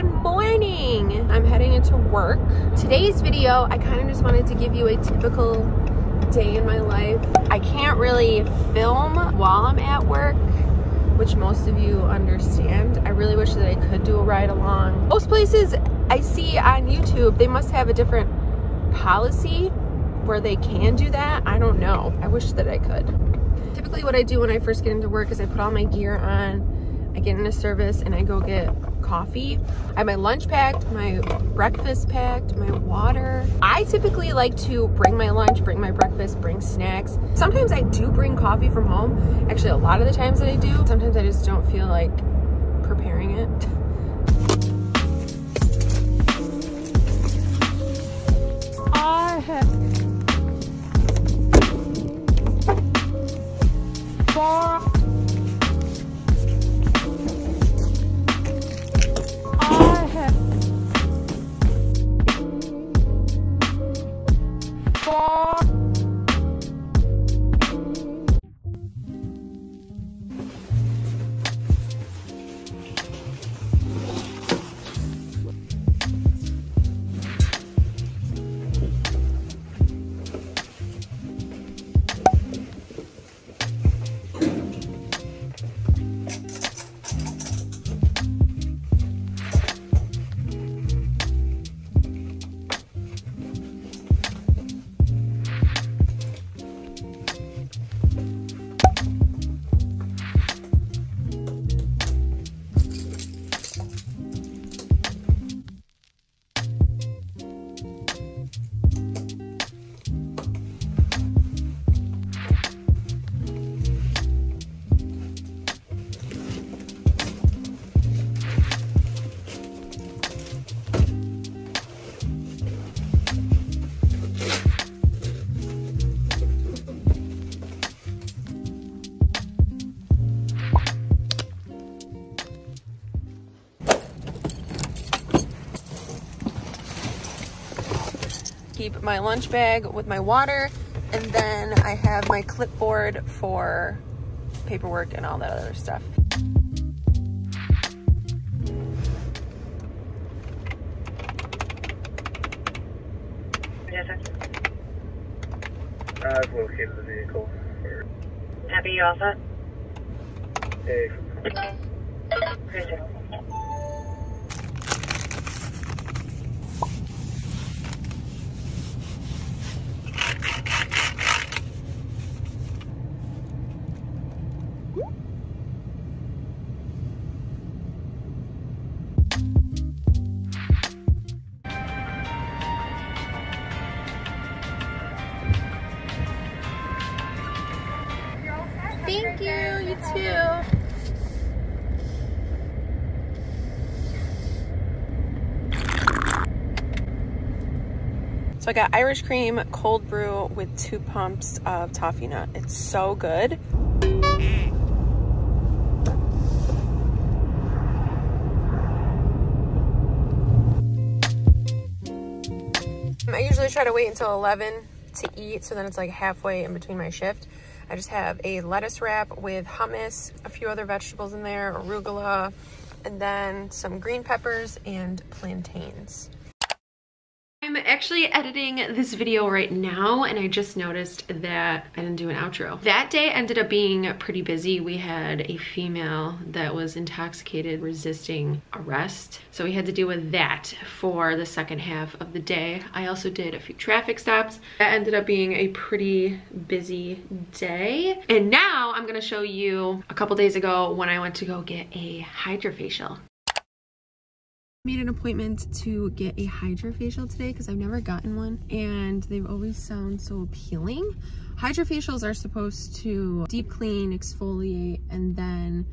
Good morning. I'm heading into work. Today's video, I kind of just wanted to give you a typical day in my life. I can't really film while I'm at work, which most of you understand. I really wish that I could do a ride along. Most places I see on YouTube, they must have a different policy where they can do that. I don't know. I wish that I could. Typically what I do when I first get into work is I put all my gear on, I get into service, and I go get coffee. I have my lunch packed, my breakfast packed, my water. I typically like to bring my lunch, bring my breakfast, bring snacks. Sometimes I do bring coffee from home. Actually, a lot of the times that I do. Sometimes I just don't feel like preparing it. Keep my lunch bag with my water, and then I have my clipboard for paperwork and all that other stuff. Yes, sir. I've located the vehicle. Happy, you all set? Hey. Thank you, you too. So I got Irish cream cold brew with 2 pumps of toffee nut. It's so good. I usually try to wait until 11 to eat, so then it's like halfway in between my shift. I just have a lettuce wrap with hummus, a few other vegetables in there, arugula, and then some green peppers and plantains. I'm actually editing this video right now, and I just noticed that I didn't do an outro. That day ended up being pretty busy. We had a female that was intoxicated resisting arrest, so we had to deal with that for the second half of the day. I also did a few traffic stops. That ended up being a pretty busy day. And now I'm gonna show you a couple days ago when I went to go get a HydraFacial. Made an appointment to get a HydraFacial today because I've never gotten one, and they've always sound so appealing. HydraFacials are supposed to deep clean, exfoliate, and then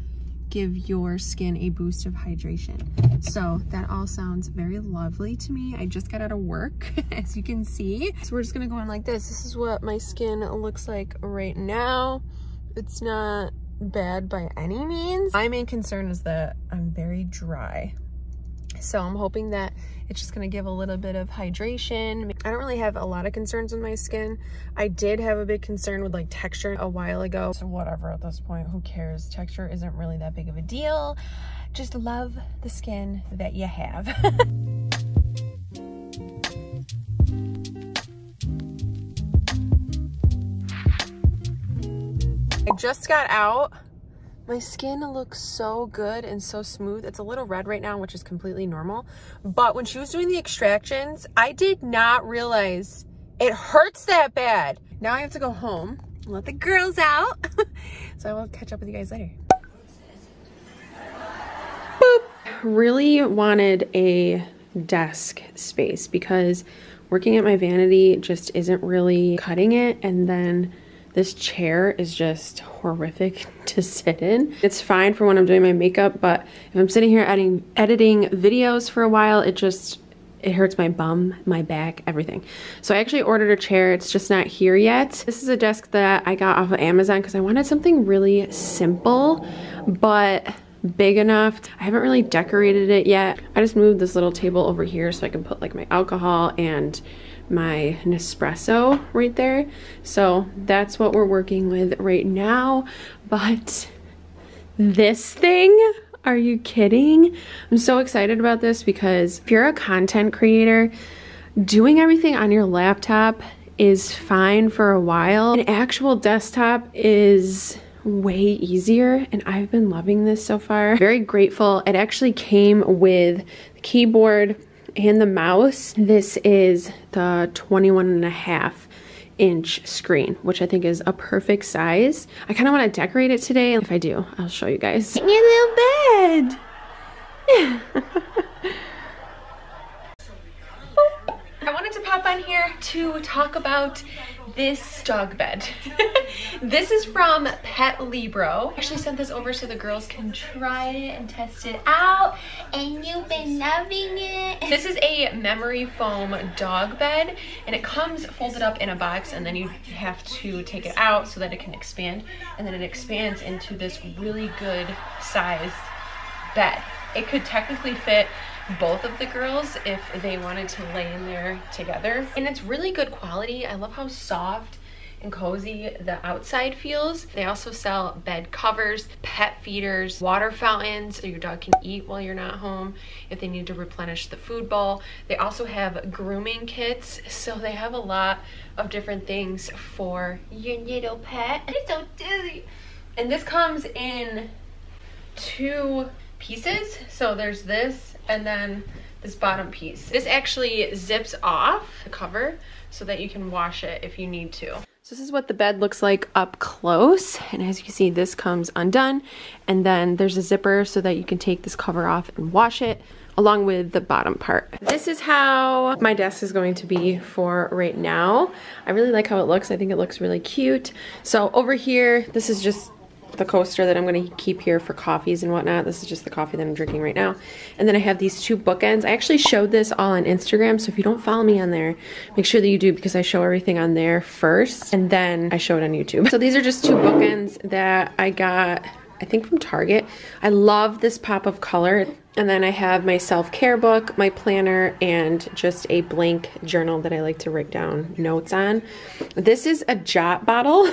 give your skin a boost of hydration. So that all sounds very lovely to me. I just got out of work, as you can see. So we're just gonna go in like this. This is what my skin looks like right now. It's not bad by any means. My main concern is that I'm very dry. So I'm hoping that it's just going to give a little bit of hydration. I don't really have a lot of concerns with my skin. I did have a big concern with like texture a while ago. So whatever at this point, who cares? Texture isn't really that big of a deal. Just love the skin that you have. I just got out. My skin looks so good and so smooth. It's a little red right now, which is completely normal. But when she was doing the extractions, I did not realize it hurts that bad. Now I have to go home and let the girls out. So I will catch up with you guys later. Boop. Really wanted a desk space because working at my vanity just isn't really cutting it. And then this chair is just horrific to sit in. It's fine for when I'm doing my makeup, but if I'm sitting here editing videos for a while, it hurts my bum, my back, everything. So I actually ordered a chair. It's just not here yet. This is a desk that I got off of Amazon because I wanted something really simple, but big enough. I haven't really decorated it yet. I just moved this little table over here so I can put like my alcohol and my Nespresso right there. So that's what we're working with right now. But this thing, are you kidding? I'm so excited about this because if you're a content creator, doing everything on your laptop is fine for a while. An actual desktop is way easier, and I've been loving this so far. Very grateful. It actually came with the keyboard and the mouse. This is the 21.5-inch screen, which I think is a perfect size. I kind of want to decorate it today. If I do, I'll show you guys. Your little bed. I wanted to pop on here to talk about this dog bed. This is from Petlibro. I actually sent this over so the girls can try it and test it out. And you've been loving it. This is a memory foam dog bed, and it comes folded up in a box, and then you have to take it out so that it can expand, and then it expands into this really good sized bed. It could technically fit both of the girls if they wanted to lay in there together. And it's really good quality. I love how soft and cozy the outside feels. They also sell bed covers, pet feeders, water fountains so your dog can eat while you're not home if they need to replenish the food bowl. They also have grooming kits, so they have a lot of different things for your little pet. It's so dizzy. And this comes in two pieces, so there's this and then this bottom piece. This actually zips off the cover so that you can wash it if you need to. So this is what the bed looks like up close, and as you can see, this comes undone, and then there's a zipper so that you can take this cover off and wash it along with the bottom part. This is how my desk is going to be for right now. I really like how it looks. I think it looks really cute. So over here, this is just the coaster that I'm going to keep here for coffees and whatnot. This is just the coffee that I'm drinking right now. And then I have these two bookends. I actually showed this all on Instagram, so if you don't follow me on there, make sure that you do because I show everything on there first and then I show it on YouTube. So these are just two bookends that I got, I think, from Target. I love this pop of color. And then I have my self-care book, my planner, and just a blank journal that I like to write down notes on. This is a Jot bottle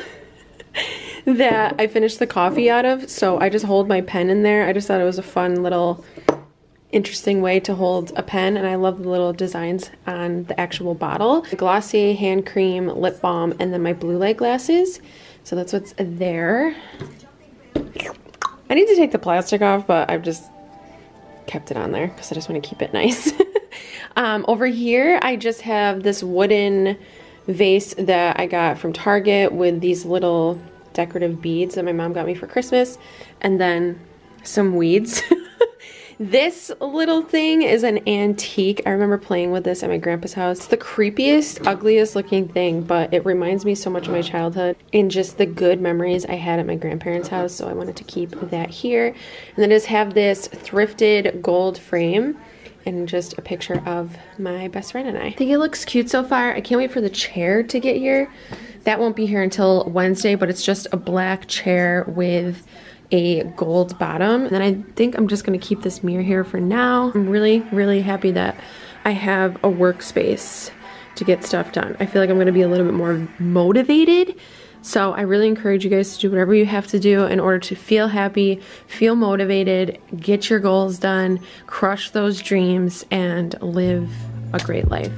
that I finished the coffee out of, so I just hold my pen in there. I just thought it was a fun little interesting way to hold a pen, and I love the little designs on the actual bottle. The Glossier hand cream, lip balm, and then my blue light glasses. So that's what's there. I need to take the plastic off, but I've just kept it on there because I just want to keep it nice. Over here I just have this wooden vase that I got from Target with these little decorative beads that my mom got me for Christmas, and then some weeds. This little thing is an antique. I remember playing with this at my grandpa's house. It's the creepiest, ugliest looking thing, but it reminds me so much of my childhood and just the good memories I had at my grandparents' house, so I wanted to keep that here. And then I just have this thrifted gold frame and just a picture of my best friend and I. I think it looks cute so far. I can't wait for the chair to get here. That won't be here until Wednesday, but it's just a black chair with a gold bottom. And then I think I'm just gonna keep this mirror here for now. I'm really, really happy that I have a workspace to get stuff done. I feel like I'm gonna be a little bit more motivated. So I really encourage you guys to do whatever you have to do in order to feel happy, feel motivated, get your goals done, crush those dreams, and live a great life.